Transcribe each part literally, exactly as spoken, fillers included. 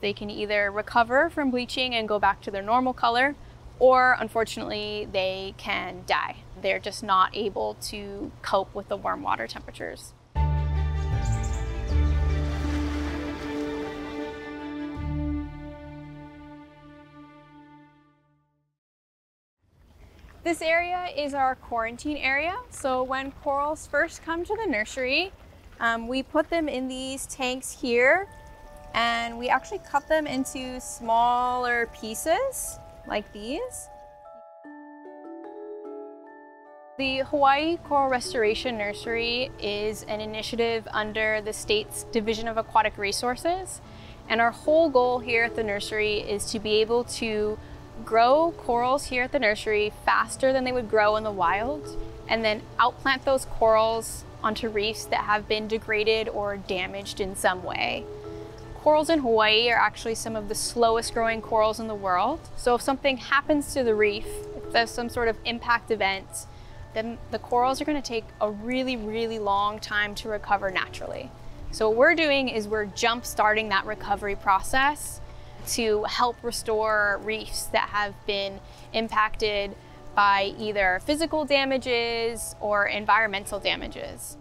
They can either recover from bleaching and go back to their normal color, or unfortunately they can die. They're just not able to cope with the warm water temperatures. This area is our quarantine area. So when corals first come to the nursery, um, we put them in these tanks here, and we actually cut them into smaller pieces like these. The Hawaii Coral Restoration Nursery is an initiative under the state's Division of Aquatic Resources. And our whole goal here at the nursery is to be able to grow corals here at the nursery faster than they would grow in the wild, and then outplant those corals onto reefs that have been degraded or damaged in some way. Corals in Hawaii are actually some of the slowest growing corals in the world. So if something happens to the reef, if there's some sort of impact event, then the corals are going to take a really, really long time to recover naturally. So what we're doing is we're jump-starting that recovery process to help restore reefs that have been impacted by either physical damages or environmental damages.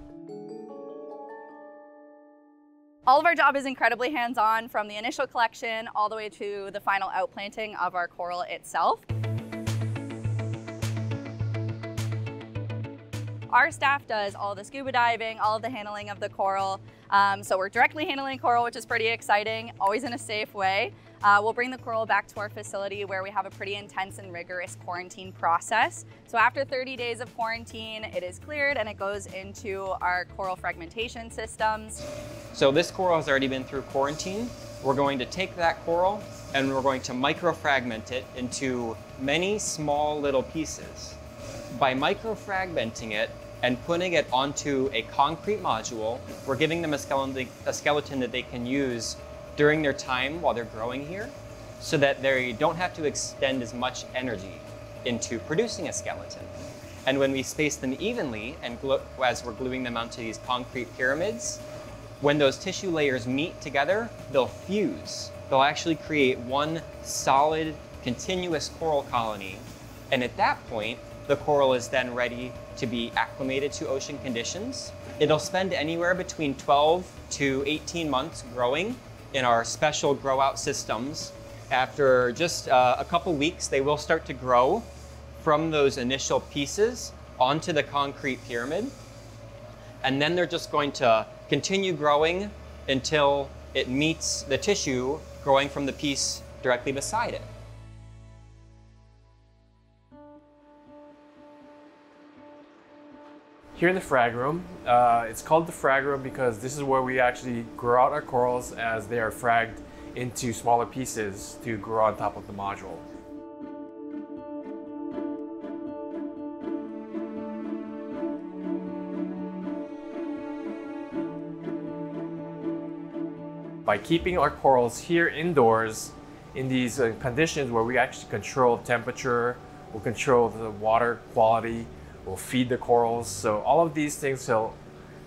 All of our job is incredibly hands-on, from the initial collection all the way to the final outplanting of our coral itself. Our staff does all the scuba diving, all of the handling of the coral. Um, so we're directly handling coral, which is pretty exciting, always in a safe way. Uh, we'll bring the coral back to our facility, where we have a pretty intense and rigorous quarantine process. So after thirty days of quarantine, it is cleared and it goes into our coral fragmentation systems. So this coral has already been through quarantine. We're going to take that coral and we're going to microfragment it into many small little pieces. By microfragmenting it, and putting it onto a concrete module, we're giving them a skeleton, a skeleton that they can use during their time while they're growing here, so that they don't have to expend as much energy into producing a skeleton. And when we space them evenly, and glue, as we're gluing them onto these concrete pyramids, when those tissue layers meet together, they'll fuse. They'll actually create one solid, continuous coral colony. And at that point, the coral is then ready to be acclimated to ocean conditions. It'll spend anywhere between twelve to eighteen months growing in our special grow out systems. After just uh, a couple weeks, they will start to grow from those initial pieces onto the concrete pyramid. And then they're just going to continue growing until it meets the tissue growing from the piece directly beside it. Here in the frag room, uh, it's called the frag room because this is where we actually grow out our corals as they are fragged into smaller pieces to grow on top of the module. By keeping our corals here indoors in these uh, conditions where we actually control temperature, we'll control the water quality, we'll feed the corals. So all of these things so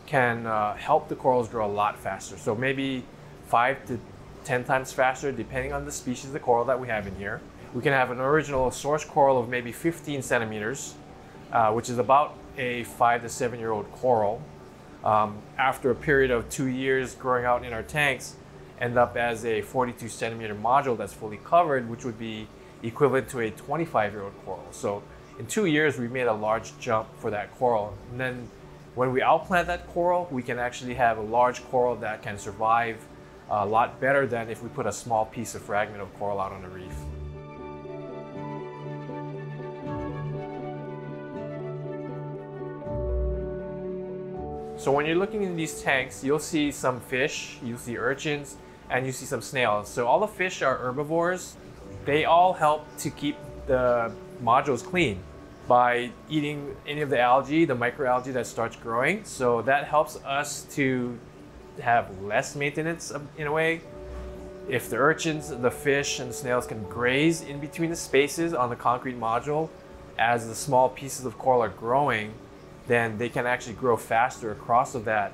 can uh, help the corals grow a lot faster. So maybe five to ten times faster, depending on the species of the coral that we have in here. We can have an original source coral of maybe fifteen centimeters, uh, which is about a five to seven year old coral. Um, after a period of two years growing out in our tanks, end up as a forty-two centimeter module that's fully covered, which would be equivalent to a twenty-five year old coral. So in two years, we made a large jump for that coral. And then when we outplant that coral, we can actually have a large coral that can survive a lot better than if we put a small piece of fragment of coral out on the reef. So when you're looking in these tanks, you'll see some fish, you'll see urchins, and you see some snails. So all the fish are herbivores. They all help to keep the modules clean by eating any of the algae, the microalgae that starts growing. So that helps us to have less maintenance in a way. If the urchins, the fish, and the snails can graze in between the spaces on the concrete module as the small pieces of coral are growing, then they can actually grow faster across of that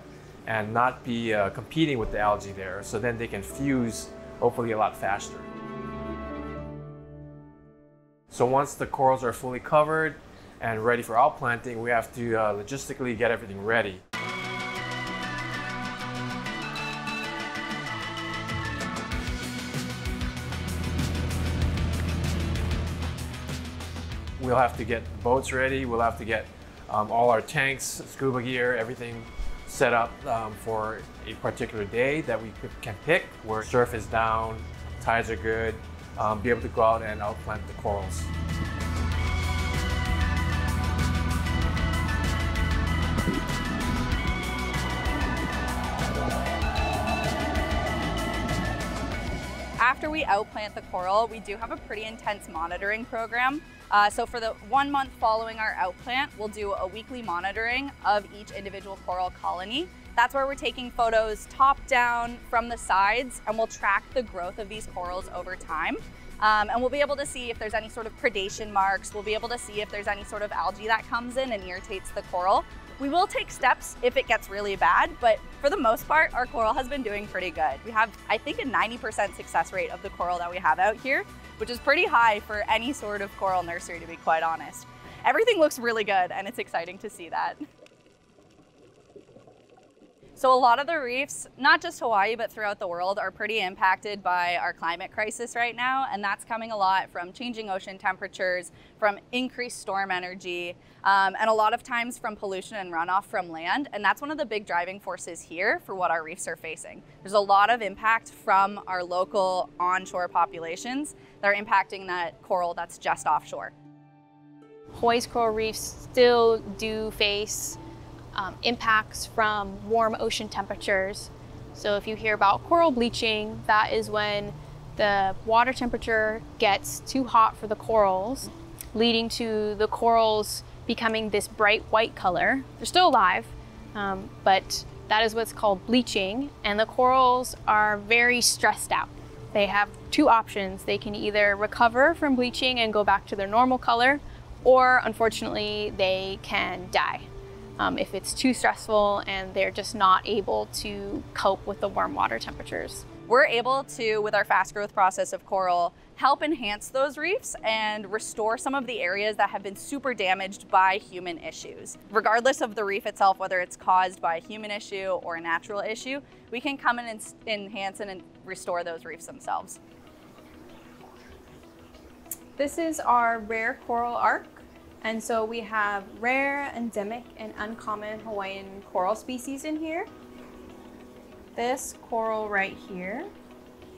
and not be uh, competing with the algae there. So then they can fuse hopefully a lot faster. So once the corals are fully covered and ready for outplanting, we have to uh, logistically get everything ready. We'll have to get boats ready, we'll have to get um, all our tanks, scuba gear, everything set up um, for a particular day that we can pick where surf is down, tides are good, um, be able to go out and outplant the corals. After we outplant the coral, we do have a pretty intense monitoring program. Uh, so for the one month following our outplant, we'll do a weekly monitoring of each individual coral colony. That's where we're taking photos top down from the sides, and we'll track the growth of these corals over time. Um, and we'll be able to see if there's any sort of predation marks. We'll be able to see if there's any sort of algae that comes in and irritates the coral. We will take steps if it gets really bad, but for the most part, our coral has been doing pretty good. We have, I think, a ninety percent success rate of the coral that we have out here, which is pretty high for any sort of coral nursery, to be quite honest. Everything looks really good, and it's exciting to see that. So a lot of the reefs, not just Hawaii, but throughout the world, are pretty impacted by our climate crisis right now. And that's coming a lot from changing ocean temperatures, from increased storm energy, um, and a lot of times from pollution and runoff from land. And that's one of the big driving forces here for what our reefs are facing. There's a lot of impact from our local onshore populations that are impacting that coral that's just offshore. Hawaii's coral reefs still do face Um, impacts from warm ocean temperatures. So if you hear about coral bleaching, that is when the water temperature gets too hot for the corals, leading to the corals becoming this bright white color. They're still alive, um, but that is what's called bleaching, and the corals are very stressed out. They have two options. They can either recover from bleaching and go back to their normal color, or unfortunately they can die. Um, if it's too stressful and they're just not able to cope with the warm water temperatures. We're able to, with our fast growth process of coral, help enhance those reefs and restore some of the areas that have been super damaged by human issues. Regardless of the reef itself, whether it's caused by a human issue or a natural issue, we can come in and enhance and restore those reefs themselves. This is our rare coral arc. And so we have rare, endemic, and uncommon Hawaiian coral species in here. This coral right here,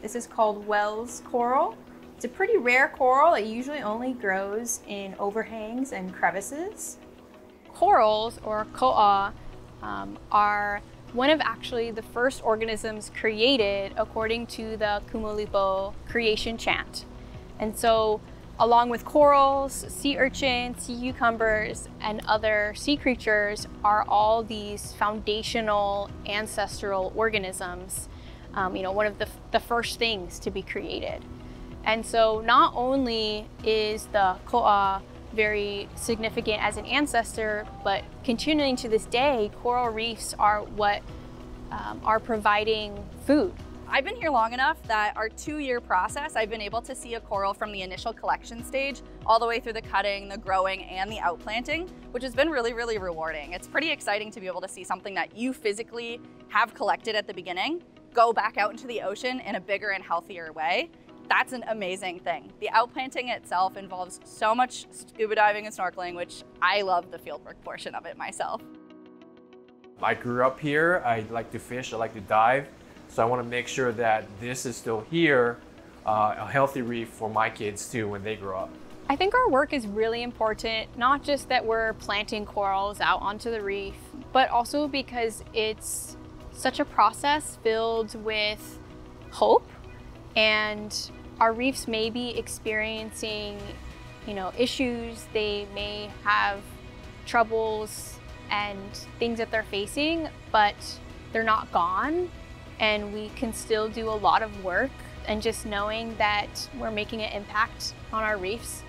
this is called Wells coral. It's a pretty rare coral. It usually only grows in overhangs and crevices. Corals, or koʻa, um, are one of actually the first organisms created according to the Kumulipo creation chant. And so, along with corals, sea urchins, sea cucumbers, and other sea creatures are all these foundational ancestral organisms, um, you know, one of the, the first things to be created. And so not only is the koa very significant as an ancestor, but continuing to this day, coral reefs are what um, are providing food. I've been here long enough that our two-year process, I've been able to see a coral from the initial collection stage all the way through the cutting, the growing, and the outplanting, which has been really, really rewarding. It's pretty exciting to be able to see something that you physically have collected at the beginning go back out into the ocean in a bigger and healthier way. That's an amazing thing. The outplanting itself involves so much scuba diving and snorkeling, which I love the fieldwork portion of it myself. I grew up here. I like to fish. I like to dive. So I want to make sure that this is still here, uh, a healthy reef for my kids too when they grow up. I think our work is really important, not just that we're planting corals out onto the reef, but also because it's such a process filled with hope, and our reefs may be experiencing, you know, issues, they may have troubles and things that they're facing, but they're not gone. And we can still do a lot of work, and just knowing that we're making an impact on our reefs,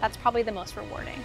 that's probably the most rewarding.